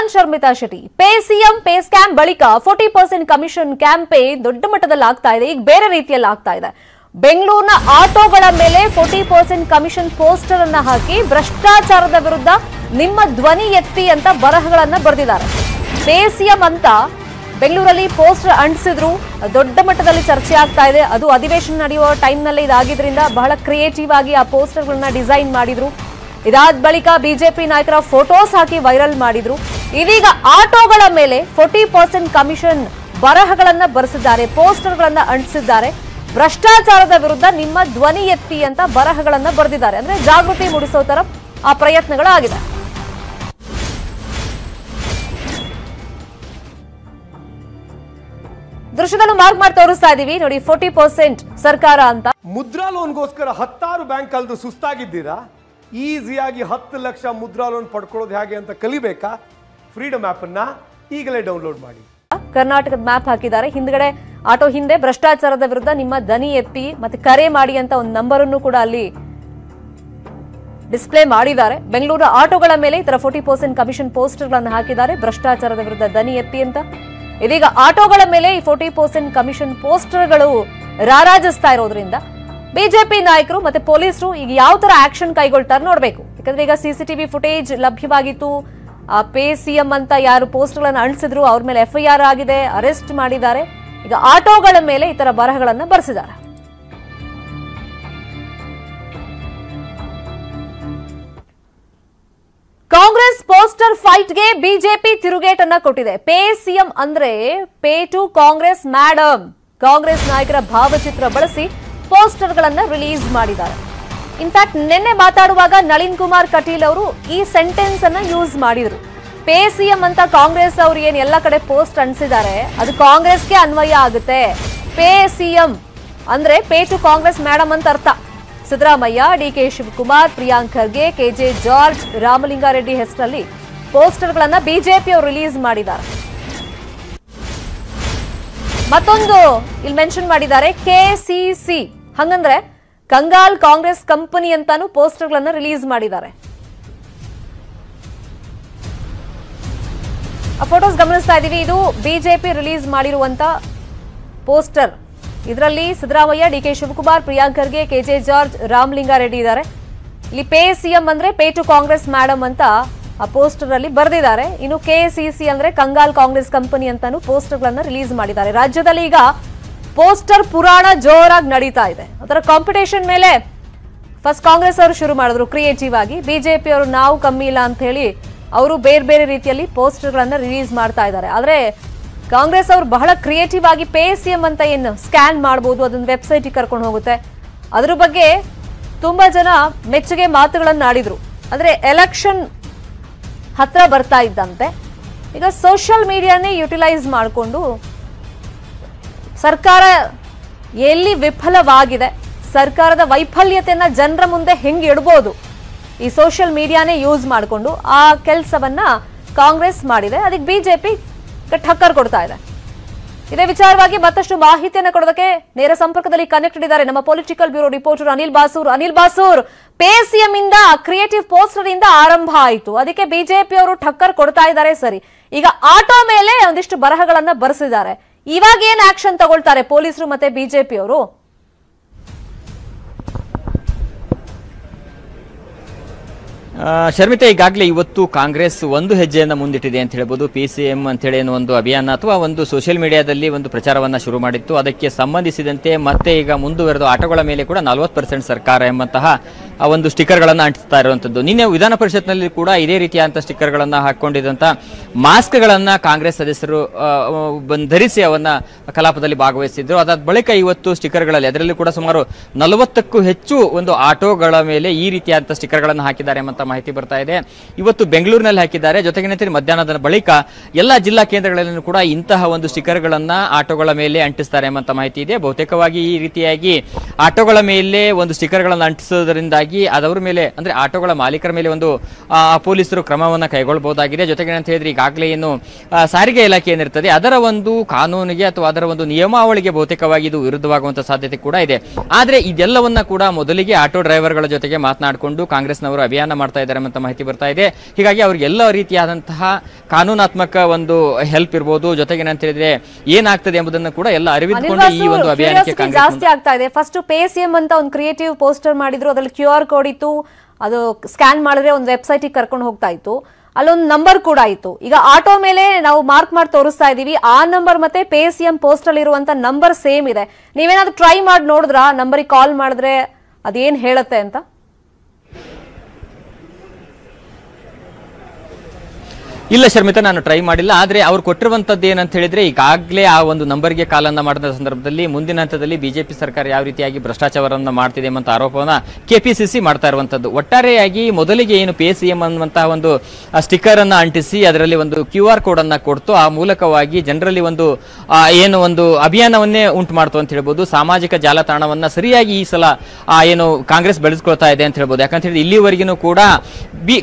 ನಾನ್ Sharmitha Shetty. Pay CM pay scam ಬಳಿಕ 40% commission campaign ದೊಡ್ಡ ಮಟ್ಟದಲ್ಲಿ ಆಗ್ತಾ ಇದೆ, ಈಗ ಬೇರೆ ರೀತಿಯಲ್ಲಿ ಆಗ್ತಾ ಇದೆ. ಬೆಂಗಳೂರಿನ ಆಟೋಗಳ ಮೇಲೆ 40% ಕಮಿಷನ್ ಪೋಸ್ಟರ್ ಅನ್ನ ಹಾಕಿ ಭ್ರಷ್ಟಾಚಾರದ ವಿರುದ್ಧ ನಿಮ್ಮ ಧ್ವನಿ ಎತ್ತಿ ಅಂತ ಬರಹಗಳನ್ನ ಬರೆದಿದ್ದಾರೆ. ಪೇ ಸಿಎಂ ಅಂತ ಬೆಂಗಳೂರಲ್ಲಿ ಪೋಸ್ಟರ್ ಅಂಟಿಸಿದ್ರು, ದೊಡ್ಡ ಮಟ್ಟದಲ್ಲಿ ಚರ್ಚೆ ಆಗ್ತಾ ಇದೆ. ಅದು ಅಧಿವೇಶನ ನಡೆಯುವ ಟೈಮ್ನಲ್ಲೇ ಇದಾಗಿದ್ರಿಂದ ಬಹಳ ಕ್ರಿಯೇಟಿವ್ ಆಗಿ ಆ ಪೋಸ್ಟರ್ಗಳನ್ನ ಡಿಸೈನ್ ಮಾಡಿದ್ರು. ಇದಾದ ಬಳಿಕ ಬಿಜೆಪಿ ನಾಯಕರ ಫೋಟೋಸ್ ಹಾಕಿ ವೈರಲ್ ಮಾಡಿದ್ರು. ಇದೀಗ ಆಟೋಗಳ ಮೇಲೆ 40% ಕಮಿಷನ್ ಬರಹಗಳನ್ನ ಬರೆಸಿದ್ದಾರೆ, ಪೋಸ್ಟರ್ಗಳನ್ನ ಅಂಟಿಸಿದ್ದಾರೆ. ಭ್ರಷ್ಟಾಚಾರದ ವಿರುದ್ಧ ನಿಮ್ಮ ಧ್ವನಿ ಎತ್ತಿ ಅಂತ ಬರಹಗಳನ್ನ ಬರೆದಿದ್ದಾರೆ. ಅಂದ್ರೆ ಜಾಗೃತಿ ಮೂಡಿಸೋ ತರ ಆ ಪ್ರಯತ್ನಗಳಾಗಿದೆ. ದೃಶ್ಯದಲ್ಲೂ ಮಾರ್ಕ್ ಮಾಡಿ ತೋರಿಸ್ತಾ ಇದೀವಿ ನೋಡಿ, 40% ಸರ್ಕಾರ ಅಂತ. ಮುದ್ರಾ ಲೋನ್ಗೋಸ್ಕರ 10 ಬ್ಯಾಂಕ್ ಕಳೆದು ಸುಸ್ತಾಗಿದ್ದೀರಾ? ಈಸಿಯಾಗಿ 10 ಲಕ್ಷ ಮುದ್ರಾ ಲೋನ್ ಪಡ್ಕೊಳ್ಳೋದು ಹೇಗೆ ಅಂತ ಕಲಿಬೇಕಾ? ಫ್ರೀಡಮ್ ಆಪ್ ಅನ್ನ ಈಗಲೇ ಡೌನ್ಲೋಡ್ ಮಾಡಿ. ಕರ್ನಾಟಕದ ಮ್ಯಾಪ್ ಹಾಕಿದ್ದಾರೆ ಹಿಂದ್ಗಡೆ, ಆಟೋ ಹಿಂದೆ ಭ್ರಷ್ಟಾಚಾರದ ವಿರುದ್ಧ ನಿಮ್ಮ ಧ್ವನಿ ಎತ್ತಿ ಮತ್ತೆ ಕರೆ ಮಾಡಿ ಅಂತ ಒಂದು ನಂಬರ್ ಅನ್ನು ಕೂಡ ಅಲ್ಲಿ ಡಿಸ್ಪ್ಲೇ ಮಾಡಿದ್ದಾರೆ. ಬೆಂಗಳೂರು ಆಟೋಗಳ ಮೇಲೆ ಈ ತರ 40% ಕಮಿಷನ್ ಪೋಸ್ಟರ್ ಗಳನ್ನು ಹಾಕಿದ್ದಾರೆ, ಭ್ರಷ್ಟಾಚಾರದ ವಿರುದ್ಧ ಧ್ವನಿ ಎತ್ತಿ ಅಂತ. ಇದೀಗ ಆಟೋಗಳ ಮೇಲೆ ಈ 40% ಕಮಿಷನ್ ಪೋಸ್ಟರ್ ಗಳು ರಾರಾಜಿಸ್ತಾ ಇರೋದ್ರಿಂದ ಬಿಜೆಪಿ ನಾಯಕರು ಮತ್ತೆ ಪೊಲೀಸರು ಈಗ ಯಾವ ತರ ಆಕ್ಷನ್ ಕೈಗೊಳ್ತಾರೆ ನೋಡ್ಬೇಕು. ಯಾಕಂದ್ರೆ ಈಗ ಸಿಸಿಟಿವಿ ಫುಟೇಜ್ ಲಭ್ಯವಾಗಿತ್ತು. ಪೇ ಸಿಎಂ ಅಂತ ಯಾರು ಪೋಸ್ಟ್ಗಳನ್ನು ಅಂಟಿಸಿದ್ರು ಅವ್ರ ಮೇಲೆ ಎಫ್ಐಆರ್ ಆಗಿದೆ, ಅರೆಸ್ಟ್ ಮಾಡಿದ್ದಾರೆ. ಈಗ ಆಟೋಗಳ ಮೇಲೆ ಈ ತರ ಬರಹಗಳನ್ನ ಬರೆಸಿದ್ದಾರೆ. ಕಾಂಗ್ರೆಸ್ ಪೋಸ್ಟರ್ ಫೈಟ್ಗೆ ಬಿಜೆಪಿ ತಿರುಗೇಟನ್ನ ಕೊಟ್ಟಿದೆ. ಪೇ ಸಿಎಂ ಅಂದ್ರೆ pay to Congress madam, Congress ನಾಯಕರ ಭಾವಚಿತ್ರ ಬಳಸಿ ಪೋಸ್ಟರ್ ಗಳನ್ನ ರಿಲೀಸ್ ಮಾಡಿದ್ದಾರೆ. ಇನ್ಫ್ಯಾಕ್ಟ್ ನಿನ್ನೆ ಮಾತಾಡುವಾಗ ನಳಿನ್ ಕುಮಾರ್ ಕಟೀಲ್ ಅವರು ಈ ಸೆಂಟೆನ್ಸ್ ಅನ್ನ ಯೂಸ್ ಮಾಡಿದ್ರು. ಪೇ ಸಿಎಂ ಅಂತ ಕಾಂಗ್ರೆಸ್ ಅವರು ಏನ್ ಎಲ್ಲ ಕಡೆ ಪೋಸ್ಟ್ ಅಂಟಿಸಿದ್ದಾರೆ ಅದು ಕಾಂಗ್ರೆಸ್ಗೆ ಅನ್ವಯ ಆಗುತ್ತೆ. ಪೇ ಸಿಎಂ ಅಂದ್ರೆ ಪೇ ಟು ಕಾಂಗ್ರೆಸ್ ಮೇಡಮ್ ಅಂತ ಅರ್ಥ. Siddaramaiah, D K. Shivakumar, Priyank Kharge, K J George, Ramalinga Reddy ಹೆಸರಲ್ಲಿ ಪೋಸ್ಟರ್ ಗಳನ್ನ ಬಿಜೆಪಿ ಅವರು ರಿಲೀಸ್ ಮಾಡಿದ್ದಾರೆ. ಮತ್ತೊಂದು ಇಲ್ಲಿ ಮೆನ್ಷನ್ ಮಾಡಿದ್ದಾರೆ, ಕೆಸಿಸಿ, ಹಂಗಂದ್ರೆ ಕಂಗಾಲ್ ಕಾಂಗ್ರೆಸ್ ಕಂಪನಿ ಅಂತಾನು ಪೋಸ್ಟರ್ಗಳನ್ನು ರಿಲೀಸ್ ಮಾಡಿದ್ದಾರೆ. ಆ ಫೋಟೋಸ್ ಗಮನಿಸ್ತಾ ಇದೀವಿ, ಇದು ಬಿಜೆಪಿ ರಿಲೀಸ್ ಮಾಡಿರುವಂತ ಪೋಸ್ಟರ್. ಇದರಲ್ಲಿ Siddaramaiah, D K. Shivakumar, Priyank Kharge, K J George, Ramalinga Reddy ಇದ್ದಾರೆ. ಇಲ್ಲಿ ಪೇ ಸಿಎಂ ಅಂದ್ರೆ ಪೇ ಟು ಕಾಂಗ್ರೆಸ್ ಮೇಡಮ್ ಅಂತ ಆ ಪೋಸ್ಟರ್ ಅಲ್ಲಿ ಬರೆದಿದ್ದಾರೆ. ಇನ್ನು ಕೆಸಿಸಿ ಅಂದ್ರೆ ಕಂಗಾಲ್ ಕಾಂಗ್ರೆಸ್ ಕಂಪನಿ ಅಂತಾನು ಪೋಸ್ಟರ್ಗಳನ್ನು ರಿಲೀಸ್ ಮಾಡಿದ್ದಾರೆ. ರಾಜ್ಯದಲ್ಲಿ ಈಗ ಪೋಸ್ಟರ್ ಪುರಾಣ ಜೋರಾಗಿ ನಡೀತಾ ಇದೆ. ಅದರ ಕಾಂಪಿಟೇಷನ್ ಮೇಲೆ ಫಸ್ಟ್ ಕಾಂಗ್ರೆಸ್ ಅವರು ಶುರು ಮಾಡಿದ್ರು ಕ್ರಿಯೇಟಿವ್ ಆಗಿ. ಬಿಜೆಪಿ ಅವರು ನಾವು ಕಮ್ಮಿ ಇಲ್ಲ ಅಂತ ಹೇಳಿ ಅವರು ಬೇರೆ ಬೇರೆ ರೀತಿಯಲ್ಲಿ ಪೋಸ್ಟರ್ಗಳನ್ನು ರಿಲೀಸ್ ಮಾಡ್ತಾ ಇದ್ದಾರೆ. ಆದರೆ ಕಾಂಗ್ರೆಸ್ ಅವರು ಬಹಳ ಕ್ರಿಯೇಟಿವ್ ಆಗಿ ಪೇ ಸಿಎಂ ಅಂತ ಏನು ಸ್ಕ್ಯಾನ್ ಮಾಡ್ಬೋದು, ಅದನ್ನು ವೆಬ್ಸೈಟಿಗೆ ಕರ್ಕೊಂಡು ಹೋಗುತ್ತೆ. ಅದ್ರ ಬಗ್ಗೆ ತುಂಬ ಜನ ಮೆಚ್ಚುಗೆ ಮಾತುಗಳನ್ನು ಆಡಿದ್ರು. ಅಂದರೆ ಎಲೆಕ್ಷನ್ ಹತ್ರ ಬರ್ತಾ ಇದ್ದಂತೆ ಈಗ ಸೋಷಿಯಲ್ ಮೀಡಿಯಾನೇ ಯುಟಿಲೈಸ್ ಮಾಡಿಕೊಂಡು ಸರ್ಕಾರ ಎಲ್ಲಿ ವಿಫಲವಾಗಿದೆ, ಸರ್ಕಾರದ ವೈಫಲ್ಯತೆಯನ್ನು ಜನರ ಮುಂದೆ ಹೆಂಗೆ ಇಡ್ಬೋದು, ಈ ಸೋಷಿಯಲ್ ಮೀಡಿಯಾನೇ ಯೂಸ್ ಮಾಡಿಕೊಂಡು ಆ ಕೆಲಸವನ್ನು ಕಾಂಗ್ರೆಸ್ ಮಾಡಿದೆ. ಅದಕ್ಕೆ ಬಿಜೆಪಿ ಟಕ್ಕರ್ ಕೊಡ್ತಾ ಇದೆ. ಇದೇ ವಿಚಾರವಾಗಿ ಮತ್ತಷ್ಟು ಮಾಹಿತಿಯನ್ನು ಕೊಡೋದಕ್ಕೆ ನೇರ ಸಂಪರ್ಕದಲ್ಲಿ ಕನೆಕ್ಟೆಡ್ ಇದ್ದಾರೆ ನಮ್ಮ political bureau reporter Anil Basur. Anil Basur, pay CM ಇಂದ ಕ್ರಿಯೇಟಿವ್ ಪೋಸ್ಟರ್ ಇಂದ ಆರಂಭ ಆಯಿತು, ಅದಕ್ಕೆ ಬಿಜೆಪಿ ಅವರು ಟಕ್ಕರ್ ಕೊಡ್ತಾ ಇದ್ದಾರೆ. ಸರಿ, ಈಗ ಆಟೋ ಮೇಲೆ ಒಂದಿಷ್ಟು ಬರಹಗಳನ್ನ ಬರೆಸಿದ್ದಾರೆ. ಇವಾಗ ಏನ್ ಆಕ್ಷನ್ ತಗೊಳ್ತಾರೆ ಪೊಲೀಸರು ಮತ್ತೆ ಬಿಜೆಪಿ ಅವರು? ಶರ್ಮಿತಾ, ಈಗಾಗಲೇ ಇವತ್ತು ಕಾಂಗ್ರೆಸ್ ಒಂದು ಹೆಜ್ಜೆಯನ್ನು ಮುಂದಿಟ್ಟಿದೆ ಅಂತ ಹೇಳ್ಬೋದು. ಪಿ ಸಿ ಎಂ ಅಂತೇಳಿ ಒಂದು ಅಭಿಯಾನ ಅಥವಾ ಒಂದು ಸೋಷಿಯಲ್ ಮೀಡಿಯಾದಲ್ಲಿ ಒಂದು ಪ್ರಚಾರವನ್ನು ಶುರು ಮಾಡಿತ್ತು. ಅದಕ್ಕೆ ಸಂಬಂಧಿಸಿದಂತೆ ಮತ್ತೆ ಈಗ ಮುಂದುವರೆದು ಆಟೋಗಳ ಮೇಲೆ ಕೂಡ 40% ಸರ್ಕಾರ ಎಂಬಂತಹ ಒಂದು ಸ್ಟಿಕ್ಕರ್ಗಳನ್ನು ಅಂಟಿಸ್ತಾ ಇರುವಂಥದ್ದು. ನಿನ್ನೆ ವಿಧಾನ ಪರಿಷತ್ನಲ್ಲಿ ಕೂಡ ಇದೇ ರೀತಿಯಾದಂಥ ಸ್ಟಿಕ್ಕರ್ಗಳನ್ನು ಹಾಕ್ಕೊಂಡಿದ್ದಂಥ ಮಾಸ್ಕ್ಗಳನ್ನು ಕಾಂಗ್ರೆಸ್ ಸದಸ್ಯರು ಧರಿಸಿ ಅವನ್ನ ಕಲಾಪದಲ್ಲಿ ಭಾಗವಹಿಸಿದ್ರು. ಅದಾದ ಬಳಿಕ ಇವತ್ತು ಸ್ಟಿಕ್ಕರ್ಗಳಲ್ಲಿ ಅದರಲ್ಲಿ ಕೂಡ ಸುಮಾರು 40ಕ್ಕೂ ಹೆಚ್ಚು ಒಂದು ಆಟೋಗಳ ಮೇಲೆ ಈ ರೀತಿಯಾದಂಥ ಸ್ಟಿಕ್ಕರ್ಗಳನ್ನು ಹಾಕಿದ್ದಾರೆ ಎಂಬಂಥ ಮಾಹಿತಿ ಬರ್ತಾ ಇದೆ. ಇವತ್ತು ಬೆಂಗಳೂರಿನಲ್ಲಿ ಹಾಕಿದ್ದಾರೆ. ಜೊತೆಗೆ ಮಧ್ಯಾಹ್ನದ ಬಳಿಕ ಎಲ್ಲ ಜಿಲ್ಲಾ ಕೇಂದ್ರಗಳಲ್ಲೂ ಕೂಡ ಇಂತಹ ಒಂದು ಸ್ಟಿಕ್ಕರ್ಗಳನ್ನು ಆಟೋಗಳ ಮೇಲೆ ಅಂಟಿಸ್ತಾರೆ ಎಂಬಂಥ ಮಾಹಿತಿ ಇದೆ. ಬಹುತೇಕವಾಗಿ ಈ ರೀತಿಯಾಗಿ ಆಟೋಗಳ ಮೇಲೆ ಒಂದು ಸ್ಟಿಕ್ಕರ್ಗಳನ್ನು ಅಂಟಿಸೋದ್ರಿಂದಾಗಿ ಹಾಗಾಗಿ ಅದರ ಮೇಲೆ ಅಂದ್ರೆ ಆಟೋಗಳ ಮಾಲೀಕರ ಮೇಲೆ ಒಂದು ಪೊಲೀಸರು ಕ್ರಮವನ್ನ ಕೈಗೊಳ್ಳಬಹುದಾಗಿದೆ. ಜೊತೆಗೆ ಅಂತ ಹೇಳಿದ್ರೆ ಈಗಾಗಲೇ ಏನು ಸಾರಿಗೆ ಇಲಾಖೆ ಏನಿರುತ್ತದೆ ಅದರ ಒಂದು ಕಾನೂನಿಗೆ ಅಥವಾ ಅದರ ಒಂದು ನಿಯಮಾವಳಿಗೆ ಬಹುತೇಕವಾಗಿ ಇದು ವಿರುದ್ಧವಾಗುವಂತ ಸಾಧ್ಯತೆ ಕೂಡ ಇದೆ. ಆದರೆ ಇದೆಲ್ಲವನ್ನ ಕೂಡ ಮೊದಲಿಗೆ ಆಟೋ ಡ್ರೈವರ್ಗಳ ಜೊತೆಗೆ ಮಾತನಾಡಿಕೊಂಡು ಕಾಂಗ್ರೆಸ್ನವರು ಅಭಿಯಾನ ಮಾಡ್ತಾ ಇದ್ದಾರೆ ಅಂತ ಮಾಹಿತಿ ಬರ್ತಾ ಇದೆ. ಹೀಗಾಗಿ ಅವರಿಗೆ ಎಲ್ಲ ರೀತಿಯಾದಂತಹ ಕಾನೂನಾತ್ಮಕ ಒಂದು ಹೆಲ್ಪ್ ಇರಬಹುದು. ಜೊತೆಗೆ ಅಂತ ಹೇಳಿದ್ರೆ ಏನಾಗ್ತದೆ ಎಂಬುದನ್ನು ಕೂಡ ಎಲ್ಲ ಅರಿವಿದ್ಕೊಂಡು ಈ ಒಂದು ಅಭಿಯಾನಕ್ಕೆ ಕಾಂಗ್ರೆಸ್ ಜಾಸ್ತಿ ಆಗ್ತಾ ಇದೆ. ಫಸ್ಟ್ ಪೇಟಿಎಂ ಅಂತ ಒಂದು ಕ್ರಿಯೇಟಿವ್ ಪೋಸ್ಟರ್ ಮಾಡಿದ್ರು, ಅದರಲ್ಲಿ ಕ್ಯೂ ಆರ್ ಕೋಡ್ ಇತ್ತು, ಅದು ಸ್ಕ್ಯಾನ್ ಮಾಡಿದ್ರೆ ಒಂದು ವೆಬ್ಸೈಟ್ ಗೆ ಕರ್ಕೊಂಡು ಹೋಗ್ತಾ ಇತ್ತು, ಅಲ್ಲೊಂದು ನಂಬರ್ ಕೂಡ ಇತ್ತು. ಈಗ ಆಟೋ ಮೇಲೆ ನಾವು ಮಾರ್ಕ್ ಮಾಡಿ ತೋರಿಸ್ತಾ ಇದೀವಿ, ಆ ನಂಬರ್ ಮತ್ತೆ ಪೇಟಿಎಂ ಪೋಸ್ಟ್ ಅಲ್ಲಿ ಇರುವಂತ ನಂಬರ್ ಸೇಮ್ ಇದೆ. ನೀವೇನಾದ್ರೂ ಟ್ರೈ ಮಾಡಿ ನೋಡಿದ್ರಾ ನಂಬರ್ ಕಾಲ್ ಮಾಡಿದ್ರೆ ಅದೇನ್ ಹೇಳುತ್ತೆ ಅಂತ? ಇಲ್ಲ ಶರ್ಮಿತಾ, ನಾನು ಟ್ರೈ ಮಾಡಿಲ್ಲ. ಆದರೆ ಅವ್ರು ಕೊಟ್ಟಿರುವಂಥದ್ದು ಏನಂತ ಹೇಳಿದ್ರೆ ಈಗಾಗಲೇ ಆ ಒಂದು ನಂಬರ್ಗೆ ಕಾಲನ್ನು ಮಾಡಿದ ಸಂದರ್ಭದಲ್ಲಿ ಮುಂದಿನ ಹಂತದಲ್ಲಿ ಬಿಜೆಪಿ ಸರ್ಕಾರ ಯಾವ ರೀತಿಯಾಗಿ ಭ್ರಷ್ಟಾಚಾರವನ್ನು ಮಾಡ್ತಿದೆ ಎಂಬ ಆರೋಪವನ್ನು ಕೆಪಿಸಿಸಿ ಮಾಡ್ತಾ ಇರುವಂಥದ್ದು. ಒಟ್ಟಾರೆಯಾಗಿ ಮೊದಲಿಗೆ ಏನು ಪೇಟಿಎಂ ಅನ್ನುವಂತಹ ಒಂದು ಸ್ಟಿಕ್ಕರ್ ಅನ್ನು ಅಂಟಿಸಿ ಅದರಲ್ಲಿ ಒಂದು ಕ್ಯೂ ಆರ್ ಕೋಡ್ ಅನ್ನು ಕೊಡ್ತು, ಆ ಮೂಲಕವಾಗಿ ಜನರಲ್ಲಿ ಒಂದು ಏನು ಒಂದು ಅಭಿಯಾನವನ್ನೇ ಉಂಟು ಮಾಡ್ತು ಅಂತ ಹೇಳ್ಬೋದು. ಸಾಮಾಜಿಕ ಜಾಲತಾಣವನ್ನ ಸರಿಯಾಗಿ ಈ ಸಲ ಏನು ಕಾಂಗ್ರೆಸ್ ಬೆಳೆಸ್ಕೊಳ್ತಾ ಇದೆ ಅಂತ ಹೇಳ್ಬೋದು. ಯಾಕಂತ ಹೇಳಿದ್ರೆ ಇಲ್ಲಿವರೆಗೂ ಕೂಡ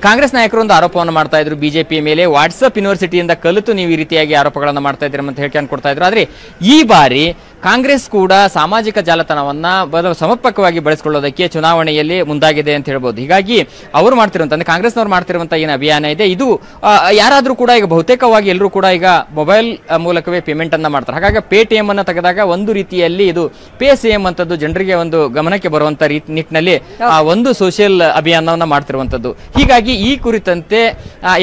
ಕಾಂಗ್ರೆಸ್ ನಾಯಕರು ಒಂದು ಆರೋಪವನ್ನು ಮಾಡ್ತಾ ಇದ್ರು ಬಿಜೆಪಿ ಮೇಲೆ, ವಾಟ್ಸ್ಆಪ್ ಯೂನಿವರ್ಸಿಟಿಯಿಂದ ಕಲಿತು ನೀವು ಈ ರೀತಿಯಾಗಿ ಆರೋಪಗಳನ್ನು ಮಾಡ್ತಾ ಇದ್ದೀರ ಅಂತ ಹೇಳಿಕೆಯನ್ನು ಕೊಡ್ತಾ ಇದ್ರು. ಆದರೆ ಈ ಬಾರಿ ಕಾಂಗ್ರೆಸ್ ಕೂಡ ಸಾಮಾಜಿಕ ಜಾಲತಾಣವನ್ನ ಬಹಳ ಸಮರ್ಪಕವಾಗಿ ಬಳಸಿಕೊಳ್ಳೋದಕ್ಕೆ ಚುನಾವಣೆಯಲ್ಲಿ ಮುಂದಾಗಿದೆ ಅಂತ ಹೇಳ್ಬೋದು. ಹೀಗಾಗಿ ಅವರು ಮಾಡ್ತಿರುವಂತ ಅಂದ್ರೆ ಕಾಂಗ್ರೆಸ್ನವ್ರು ಮಾಡ್ತಿರುವಂತಹ ಏನು ಅಭಿಯಾನ ಇದೆ ಇದು ಯಾರಾದ್ರೂ ಕೂಡ ಈಗ ಬಹುತೇಕವಾಗಿ ಎಲ್ಲರೂ ಕೂಡ ಈಗ ಮೊಬೈಲ್ ಮೂಲಕವೇ ಪೇಮೆಂಟ್ ಅನ್ನ ಮಾಡ್ತಾರೆ. ಹಾಗಾಗಿ ಪೇಟಿಎಂ ಅನ್ನ ತೆಗೆದಾಗ ಒಂದು ರೀತಿಯಲ್ಲಿ ಇದು ಪೇಟಿಎಂ ಅಂತದ್ದು ಜನರಿಗೆ ಒಂದು ಗಮನಕ್ಕೆ ಬರುವಂತ ರೀತಿ ನಿಟ್ಟಿನಲ್ಲಿ ಒಂದು ಸೋಷಿಯಲ್ ಅಭಿಯಾನವನ್ನ ಮಾಡ್ತಿರುವಂತದ್ದು. ಹೀಗಾಗಿ ಈ ಕುರಿತಂತೆ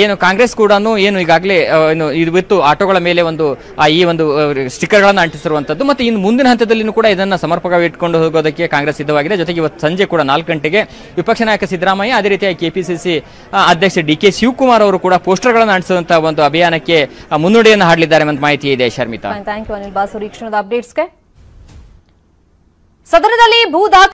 ಏನು ಕಾಂಗ್ರೆಸ್ ಕೂಡ ಏನು ಈಗಾಗಲೇ ಏನು ಇವತ್ತು ಆಟೋಗಳ ಮೇಲೆ ಒಂದು ಈ ಒಂದು ಸ್ಟಿಕ್ಕರ್ಗಳನ್ನು ಅಂಟಿಸಿರುವಂತದ್ದು ಮತ್ತೆ ಇನ್ನು ಮುಂದಿನ ಹಂತದಲ್ಲಿನೂ ಕೂಡ ಇದನ್ನ ಸಮರ್ಪಕವಾಗಿ ಇಟ್ಕೊಂಡು ಹೋಗೋದಕ್ಕೆ ಕಾಂಗ್ರೆಸ್ ಸಿದ್ಧವಾಗಿದೆ. ಜೊತೆಗೆ ಇವತ್ತು ಸಂಜೆ ಕೂಡ 4 ಗಂಟೆಗೆ ವಿಪಕ್ಷ ನಾಯಕ ಸಿದ್ದರಾಮಯ್ಯ, ಅದೇ ರೀತಿಯಾಗಿ ಕೆಪಿಸಿಸಿ ಅಧ್ಯಕ್ಷ ಡಿ.ಕೆ. ಶಿವಕುಮಾರ್ ಅವರು ಕೂಡ ಪೋಸ್ಟರ್ಗಳನ್ನು ಅಂಟಿಸುವಂತಹ ಒಂದು ಅಭಿಯಾನಕ್ಕೆ ಮುನ್ನುಡಿಯನ್ನು ಹಾಡಲಿದ್ದಾರೆ ಎಂಬ ಮಾಹಿತಿ ಇದೆ. Sharmitha, thank you. ಅನಿಲ್ ಬಾಸು, ಈ ಕ್ಷಣದ ಅಪ್ಡೇಟ್ಸ್ಗೆ ಸದನದಲ್ಲಿ ಭೂ ದಾಖಲೆ